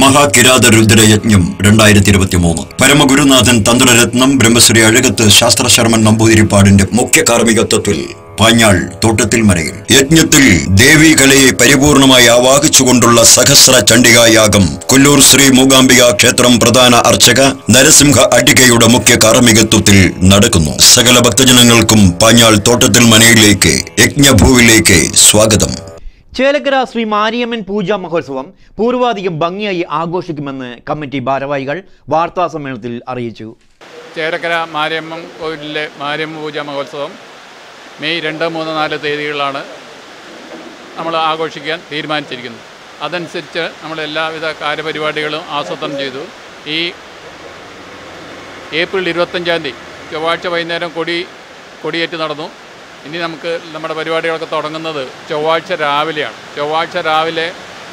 മഹാകിരാത രുദ്രയജ്ഞം 2023 പരമഗുരുനാഥൻ തന്ത്രരത്നം ബ്രഹ്മശ്രീ അഴകത്ത് ശാസ്ത്രശർമ്മൻ നമ്പൂതിരിപ്പാടിന്റെ മുഖ്യ കാർമ്മികത്വത്തിൽ പാഞ്ഞാൾ തോട്ടത്തിൽ മരയിൽ യജ്ഞത്തിൽ ദേവി കലയെ പരിപൂർണമായി ആവാഹിച്ചുകൊണ്ടുള്ള സഹസ്ര ചണ്ഡികായാഗം കൊല്ലൂർ ശ്രീ മൂകാംബിക ക്ഷേത്രം പ്രധാന അർച്ചക നരസിംഹ അടികയുടെ മുഖ്യ കാർമ്മികത്വത്തിൽ നടക്കുന്നു. സകല ഭക്തജനങ്ങൾക്കും പാഞ്ഞാൾ തോട്ടത്തിൽ മനയിലേക്ക് യജ്ഞഭൂവിലേക്ക് സ്വാഗതം. ചേലക്കര ശ്രീ മാരിയമ്മൻ പൂജാ മഹോത്സവം പൂർവാധികം ഭംഗിയായി ആഘോഷിക്കുമെന്ന് കമ്മിറ്റി ഭാരവാഹികൾ വാർത്താ സമ്മേളനത്തിൽ അറിയിച്ചു. ചേലക്കര മാരിയമ്മൻ കോവിലിലെ മാരിയമ്മ പൂജാ മഹോത്സവം മെയ് 2, 3, 4 തീയതികളിലാണ് നമ്മൾ ആഘോഷിക്കാൻ തീരുമാനിച്ചിരിക്കുന്നത്. അതനുസരിച്ച് നമ്മൾ എല്ലാവിധ കാര്യപരിപാടികളും ആസൂത്രണം ചെയ്തു. ഈ ഏപ്രിൽ 25-ാം തീയതി ചൊവ്വാഴ്ച വൈകുന്നേരം കൊടിയേറ്റ് നടന്നു. ഇനി നമുക്ക് നമ്മുടെ പരിപാടികളൊക്കെ തുടങ്ങുന്നത് ചൊവ്വാഴ്ച രാവിലെയാണ്. ചൊവ്വാഴ്ച രാവിലെ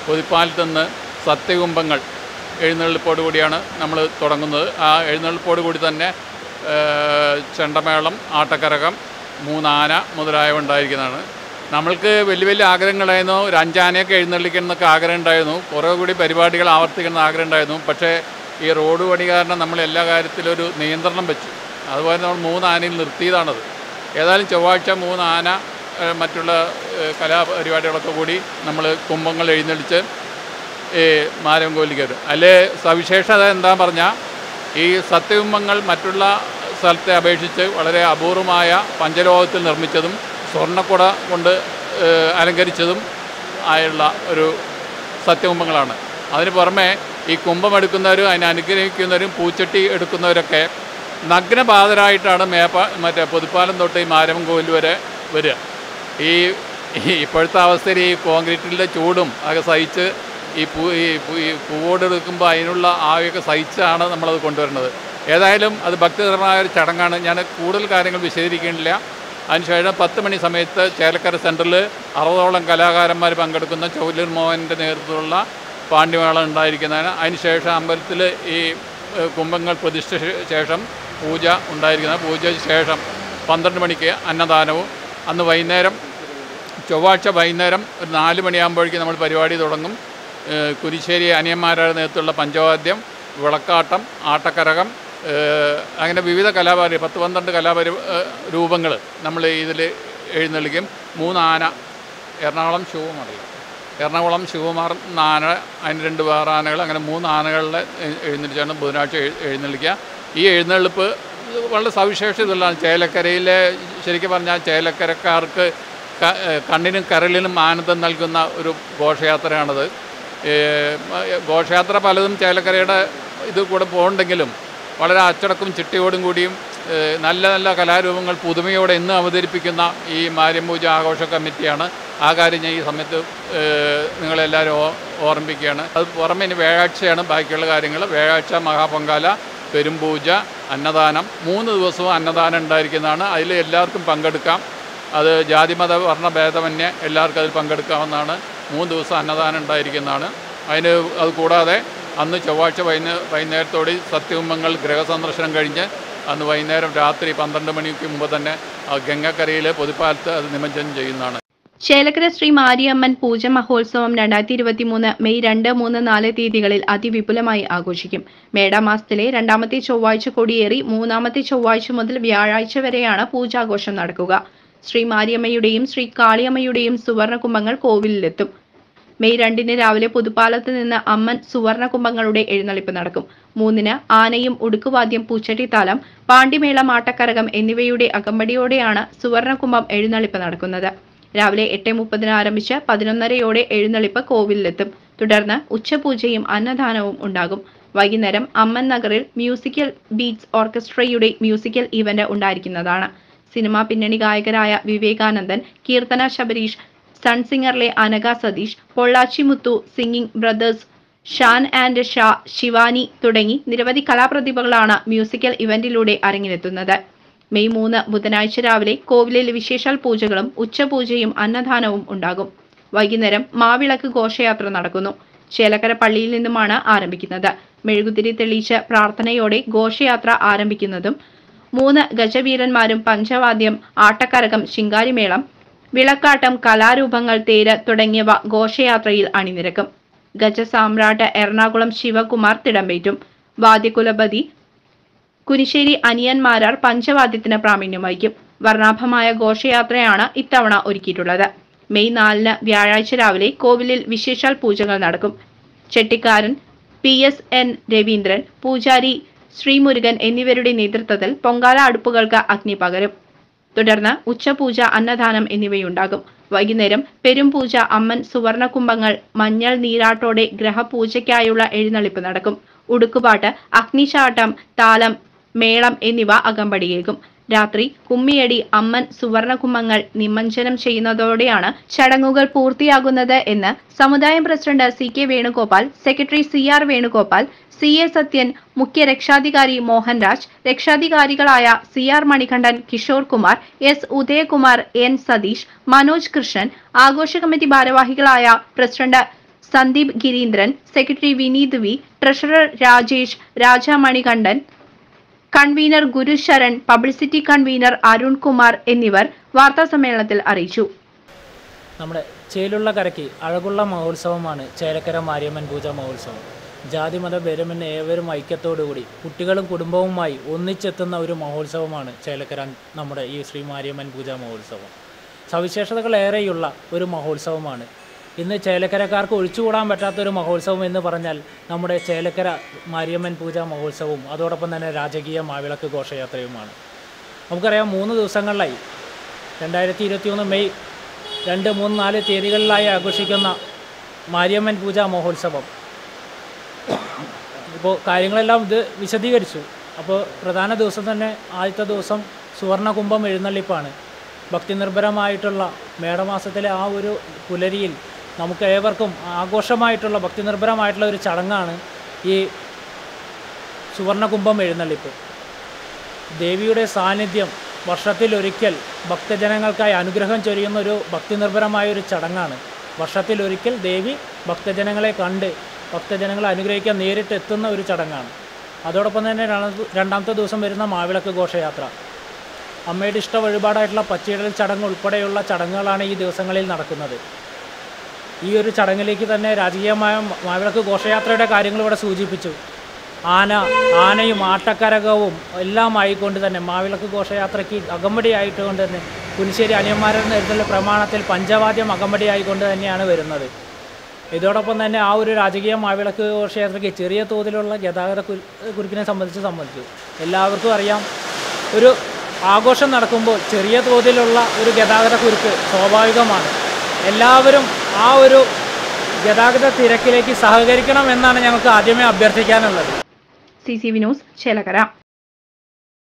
പുതുപ്പാലത്ത് നിന്ന് സത്യകുംഭങ്ങൾ എഴുന്നള്ളിപ്പോടുകൂടിയാണ് നമ്മൾ തുടങ്ങുന്നത്. ആ എഴുന്നള്ളിപ്പോടുകൂടി തന്നെ ചെണ്ടമേളം, ആട്ടക്കരകം, 3 ആന മുതലായവ ഉണ്ടായിരിക്കുന്നതാണ്. നമ്മൾക്ക് വലിയ വലിയ ആഗ്രഹങ്ങളായിരുന്നു. ഒരു 5 ആനയൊക്കെ എഴുന്നള്ളിക്കണം എന്നൊക്കെ ആഗ്രഹം ഉണ്ടായിരുന്നു. കുറേ കൂടി പരിപാടികൾ ആവർത്തിക്കണം എന്ന് ആഗ്രഹം ഉണ്ടായിരുന്നു. പക്ഷേ ഈ റോഡ് പണി കാരണം നമ്മൾ എല്ലാ കാര്യത്തിലൊരു നിയന്ത്രണം വെച്ചു. അതുപോലെ നമ്മൾ 3 ആനയിൽ നിർത്തിയതാണത്. ഏതായാലും ചൊവ്വാഴ്ച 3 ആന മറ്റുള്ള കലാപരിപാടികളൊക്കെ കൂടി നമ്മൾ കുംഭങ്ങൾ എഴുന്നള്ളിച്ച് മാരിയമ്മൻ കോവിലേക്ക് വരും. അതിലെ സവിശേഷത എന്താണെന്ന് പറഞ്ഞാൽ ഈ സത്യകുംഭങ്ങൾ മറ്റുള്ള സ്ഥലത്തെ അപേക്ഷിച്ച് വളരെ അപൂർവമായ പഞ്ചലോഹത്തിൽ നിർമ്മിച്ചതും സ്വർണ്ണക്കുട കൊണ്ട് അലങ്കരിച്ചതും ആയുള്ള ഒരു സത്യകുംഭങ്ങളാണ്. അതിന് പുറമെ ഈ കുംഭം എടുക്കുന്നവരും അതിനെ അനുഗ്രഹിക്കുന്നവരും പൂച്ചട്ടി എടുക്കുന്നവരൊക്കെ നഗ്നപാതരായിട്ടാണ് മറ്റേ പുതുപ്പാലം തൊട്ട് ഈ മാരിയമ്മൻ കോവിൽ വരെ വരിക. ഈ ഇപ്പോഴത്തെ അവസ്ഥയിൽ ഈ കോൺക്രീറ്റിൻ്റെ ചൂടും ഒക്കെ സഹിച്ച് ഈ പൂവോടെടുക്കുമ്പോൾ അതിനുള്ള ആവിയൊക്കെ സഹിച്ചാണ് നമ്മളത് കൊണ്ടുവരുന്നത്. ഏതായാലും അത് ഭക്തിപരമായ ഒരു ചടങ്ങാണ്. ഞാൻ കൂടുതൽ കാര്യങ്ങൾ വിശദീകരിക്കുന്നില്ല. അതിനുശേഷം 10 മണി സമയത്ത് ചേലക്കര സെൻറ്ററിൽ 60ഓളം കലാകാരന്മാർ പങ്കെടുക്കുന്ന ചൗലൂർ മോഹൻ്റെ നേതൃത്വത്തിലുള്ള പാണ്ഡിമേള ഉണ്ടായിരിക്കുന്നതാണ്. അതിനുശേഷം അമ്പലത്തിൽ ഈ കുംഭങ്ങൾ പ്രതിഷ്ഠ ശേഷം പൂജ ഉണ്ടായിരിക്കുന്നതാണ്. പൂജയ്ക്ക് ശേഷം 12 മണിക്ക് അന്നദാനവും. അന്ന് വൈകുന്നേരം ചൊവ്വാഴ്ച വൈകുന്നേരം ഒരു 4 മണിയാകുമ്പോഴേക്കും നമ്മൾ പരിപാടി തുടങ്ങും. കുരിശ്ശേരി അനിയന്മാരുടെ നേതൃത്വത്തിലുള്ള പഞ്ചവാദ്യം, വിളക്കാട്ടം, ആട്ടക്കരകം, അങ്ങനെ വിവിധ കലാപരി 10-12 കലാരൂപങ്ങൾ നമ്മൾ ഇതിൽ എഴുന്നള്ളിക്കും. 3 ആന എറണാകുളം ശിവകുമാർ 1 ആന, അതിന് 2 വേറെ ആനകൾ, അങ്ങനെ 3 ആനകളിലെ എഴുന്നള്ളിച്ചാണ് ബുധനാഴ്ച എഴുന്നള്ളിക്കുക. ഈ എഴുന്നള്ളിപ്പ് വളരെ സവിശേഷതയുള്ളതാണ്. ചേലക്കരയിലെ ശരിക്കും പറഞ്ഞാൽ ചേലക്കരക്കാർക്ക് കണ്ണിനും കരളിനും ആനന്ദം നൽകുന്ന ഒരു ഘോഷയാത്രയാണത്. ഘോഷയാത്ര പലതും ചേലക്കരയുടെ ഇത് കൂടെ പോകണ്ടെങ്കിലും വളരെ അച്ചടക്കും ചിട്ടയോടും കൂടിയും നല്ല നല്ല കലാരൂപങ്ങൾ പുതുമയോടെ ഇന്ന് അവതരിപ്പിക്കുന്ന ഈ മാരിയമ്മ പൂജ ആഘോഷ കമ്മിറ്റിയാണ്. ആ കാര്യം ഞാൻ ഈ സമയത്ത് നിങ്ങളെല്ലാവരും ഓർമ്മിപ്പിക്കുകയാണ്. അത് പുറമെ ഇനി വ്യാഴാഴ്ചയാണ് ബാക്കിയുള്ള കാര്യങ്ങൾ. വ്യാഴാഴ്ച മഹാപൊങ്കാല, പെരുംപൂജ, അന്നദാനം, 3 ദിവസവും അന്നദാനം ഉണ്ടായിരിക്കുന്നതാണ്. അതിൽ എല്ലാവർക്കും പങ്കെടുക്കാം. അത് ജാതിമത വർണ്ണ ഭേദമന്യേ എല്ലാവർക്കും അതിൽ പങ്കെടുക്കാവുന്നതാണ്. 3 ദിവസം അന്നദാനം ഉണ്ടായിരിക്കുന്നതാണ്. അത് കൂടാതെ അന്ന് ചൊവ്വാഴ്ച വൈകുന്നേരത്തോടെ സത്യകുംഭങ്ങൾ ഗൃഹസന്ദർശനം കഴിഞ്ഞ് അന്ന് വൈകുന്നേരം രാത്രി 12 മണിക്ക് മുമ്പ് തന്നെ ഗംഗക്കരയിലെ പൊതുപ്പാലത്ത് അത് നിമജ്ജനം ചെയ്യുന്നതാണ്. ചേലക്കര ശ്രീ മാരിയമ്മൻ പൂജ മഹോത്സവം 2023 മെയ് 2, 3, 4 തീയതികളിൽ അതിവിപുലമായി ആഘോഷിക്കും. മേടമാസത്തിലെ 2ാമത്തെ ചൊവ്വാഴ്ച കൊടിയേറി 3ാമത്തെ ചൊവ്വാഴ്ച മുതൽ വ്യാഴാഴ്ച വരെയാണ് പൂജാഘോഷം നടക്കുക. ശ്രീ മാരിയമ്മയുടെയും ശ്രീ കാളിയമ്മയുടെയും സുവർണകുംഭങ്ങൾ കോവിലിലെത്തും. മെയ് 2-ന് രാവിലെ പുതുപ്പാലത്ത് നിന്ന് അമ്മൻ സുവർണകുംഭങ്ങളുടെ എഴുന്നള്ളിപ്പ് നടക്കും. 3-ന് ആനയും ഉടുക്കുവാദ്യം, പൂച്ചട്ടിത്താലം, പാണ്ഡിമേള, മാട്ടക്കരകം എന്നിവയുടെ അകമ്പടിയോടെയാണ് സുവർണകുംഭം എഴുന്നള്ളിപ്പ് നടക്കുന്നത്. രാവിലെ 8:30-ന് ആരംഭിച്ച് 11:30-യോടെ എഴുന്നള്ളിപ്പ് കോവിലെത്തും. തുടർന്ന് ഉച്ചപൂജയും അന്നദാനവും ഉണ്ടാകും. വൈകുന്നേരം അമ്മൻ നഗറിൽ മ്യൂസിക്കൽ ബീറ്റ്സ് ഓർക്കസ്ട്രയുടെ മ്യൂസിക്കൽ ഇവന്റ് ഉണ്ടായിരിക്കുന്നതാണ്. സിനിമാ പിന്നണി ഗായകരായ വിവേകാനന്ദൻ, കീർത്തന ശബരീഷ്, സൺസിംഗറിലെ Anagha Satheesh, Pollachi Muthu, singing brothers, Shan and Sha, Shivani തുടങ്ങി നിരവധി കലാപ്രതിഭകളാണ് മ്യൂസിക്കൽ ഇവന്റിലൂടെ അരങ്ങിലെത്തുന്നത്. മെയ് 3 ബുധനാഴ്ച രാവിലെ കോവിലിൽ വിശേഷാൽ പൂജകളും ഉച്ചപൂജയും അന്നദാനവും ഉണ്ടാകും. വൈകുന്നേരം മാവിളക്ക് ഘോഷയാത്ര നടക്കുന്നു. ചേലക്കര പള്ളിയിൽ നിന്നുമാണ് ആരംഭിക്കുന്നത്. മെഴുകുതിരി തെളിയിച്ച് പ്രാർത്ഥനയോടെ ഘോഷയാത്ര ആരംഭിക്കുന്നതും 3 ഗജവീരന്മാരും പഞ്ചവാദ്യം, ആട്ടക്കരകം, ശിങ്കാരിമേളം, വിളക്കാട്ടം, കലാരൂപങ്ങൾ, തേര് തുടങ്ങിയവ ഘോഷയാത്രയിൽ അണിനിരക്കും. ഗജസാമ്രാട്ട് എറണാകുളം ശിവകുമാർ തിടമ്പേറ്റും. വാദ്യകുലപതി കുനിശ്ശേരി അനിയന്മാരാർ പഞ്ചവാദ്യത്തിന് പ്രാവീണ്യം വഹിക്കും. വർണ്ണാഭമായ ഘോഷയാത്രയാണ് ഇത്തവണ ഒരുക്കിയിട്ടുള്ളത്. മെയ് 4 വ്യാഴാഴ്ച രാവിലെ കോവിലിൽ വിശേഷാൽ പൂജകൾ നടക്കും. ചെട്ടിക്കാരൻ PSN രവീന്ദ്രൻ, പൂജാരി ശ്രീമുരുകൻ എന്നിവരുടെ നേതൃത്വത്തിൽ പൊങ്കാല അടുപ്പുകൾക്ക് അഗ്നി പകരും. തുടർന്ന് ഉച്ചപൂജ, അന്നദാനം എന്നിവയുണ്ടാകും. വൈകുന്നേരം പെരുംപൂജ, അമ്മൻ, സുവർണകുംഭങ്ങൾ, മഞ്ഞൾ നീരാട്ടോടെ ഗ്രഹപൂജയ്ക്കായുള്ള എഴുന്നള്ളിപ്പ് നടക്കും. ഉടുക്കുപാട്ട്, അഗ്നിശാട്ടം, താലം, മേളം എന്നിവ അകമ്പടിയേക്കും. രാത്രി കുമ്മിയടി, അമ്മൻ, സുവർണകുംഭങ്ങൾ നിമഞ്ജനം ചെയ്യുന്നതോടെയാണ് ചടങ്ങുകൾ പൂർത്തിയാകുന്നത് എന്ന് സമുദായം president CK Venugopal, secretary CR Venugopal, CA Sathyan, മുഖ്യ രക്ഷാധികാരി Mohanraj, രക്ഷാധികാരികളായ CR Manikandan, Kishore Kumar, S Udayakumar, N Satheesh, Manoj Krishnan, ആഘോഷ കമ്മിറ്റി ഭാരവാഹികളായ president Sandeep Girindran, secretary Vineeth V, treasurer Rajesh, Rajamanikandan, convener Gurusharan, publicity convener Arunkumar എന്നിവർ വാർത്താസമ്മേളനത്തിൽ അറിയിച്ചു. നമ്മുടെ ചേലുള്ള കരയ്ക്ക് അഴകുള്ള മഹോത്സവമാണ് ചേലക്കര മാരിയമ്മൻ പൂജ മഹോത്സവം. ജാതിമത ഭേദമന്യേ ഏവരും ഐക്യത്തോടുകൂടി കുട്ടികളും കുടുംബവുമായി ഒന്നിച്ചെത്തുന്ന ഒരു മഹോത്സവമാണ് ചേലക്കര നമ്മുടെ ഈ ശ്രീ മാരിയമ്മൻ പൂജ മഹോത്സവം. സവിശേഷതകളേറെയുള്ള ഒരു മഹോത്സവമാണ്. ഇന്ന് ചേലക്കരക്കാർക്ക് ഒഴിച്ചുകൂടാൻ പറ്റാത്തൊരു മഹോത്സവം എന്ന് പറഞ്ഞാൽ നമ്മുടെ ചേലക്കര മാരിയമ്മൻ പൂജ മഹോത്സവവും അതോടൊപ്പം തന്നെ രാജകീയ മാവിളക്ക് ഘോഷയാത്രയുമാണ്. നമുക്കറിയാം, 3 ദിവസങ്ങളിലായി 2021 മെയ് 2, 3, 4 തീയതികളിലായി ആഘോഷിക്കുന്ന മാരിയമ്മൻ പൂജ മഹോത്സവം. ഇപ്പോൾ കാര്യങ്ങളെല്ലാം ഇത് വിശദീകരിച്ചു. അപ്പോൾ പ്രധാന ദിവസം തന്നെ ആദ്യത്തെ ദിവസം സുവർണകുംഭം എഴുന്നള്ളിപ്പാണ്. ഭക്തിനിർഭരമായിട്ടുള്ള മേടമാസത്തിലെ ആ ഒരു പുലരിയിൽ നമുക്ക് ഏവർക്കും ആഘോഷമായിട്ടുള്ള ഭക്തിനിർഭരമായിട്ടുള്ള ഒരു ചടങ്ങാണ് ഈ സുവർണകുംഭം എഴുന്നള്ളിപ്പ്. ദേവിയുടെ സാന്നിധ്യം വർഷത്തിലൊരിക്കൽ ഭക്തജനങ്ങൾക്കായി അനുഗ്രഹം ചൊരിയുന്ന ഒരു ഭക്തിനിർഭരമായൊരു ചടങ്ങാണ്. വർഷത്തിലൊരിക്കൽ ദേവി ഭക്തജനങ്ങളെ കണ്ട് ഭക്തജനങ്ങളെ അനുഗ്രഹിക്കാൻ നേരിട്ട് എത്തുന്ന ഒരു ചടങ്ങാണ്. അതോടൊപ്പം തന്നെ രണ്ടാമത്തെ ദിവസം വരുന്ന മാവിളക്ക് ഘോഷയാത്ര, അമ്മയുടെ ഇഷ്ട വഴിപാടായിട്ടുള്ള പച്ചയിടൽ ചടങ്ങ് ഉൾപ്പെടെയുള്ള ചടങ്ങുകളാണ് ഈ ദിവസങ്ങളിൽ നടക്കുന്നത്. ഈ ഒരു ചടങ്ങിലേക്ക് തന്നെ രാജകീയമായ മാവിളക്ക് ഘോഷയാത്രയുടെ കാര്യങ്ങൾ ഇവിടെ സൂചിപ്പിച്ചു. ആനയും ആട്ടക്കരകവും എല്ലാം ആയിക്കൊണ്ട് തന്നെ മാവിളക്ക് ഘോഷയാത്രയ്ക്ക് അകമ്പടിയായിട്ടുകൊണ്ട് തന്നെ കുനിശ്ശേരി അനിയന്മാരിൽ നേരിട്ടുള്ള പ്രമാണത്തിൽ പഞ്ചവാദ്യം അകമ്പടിയായിക്കൊണ്ട് തന്നെയാണ് വരുന്നത്. ഇതോടൊപ്പം തന്നെ ആ ഒരു രാജകീയ മാവിളക്ക് ഘോഷയാത്രയ്ക്ക് ചെറിയ തോതിലുള്ള ഗതാഗത കുരുക്കിനെ സംബന്ധിച്ചു എല്ലാവർക്കും അറിയാം. ഒരു ആഘോഷം നടക്കുമ്പോൾ ചെറിയ തോതിലുള്ള ഒരു ഗതാഗത കുരുക്ക് സ്വാഭാവികമാണ്. എല്ലാവരും ആ ഒരു ഗതാഗത തിരക്കിലേക്ക് സഹകരിക്കണം എന്നാണ് ഞങ്ങൾക്ക് ആദ്യമേ അഭ്യർത്ഥിക്കാനുള്ളത്. CCV news Chelakkara.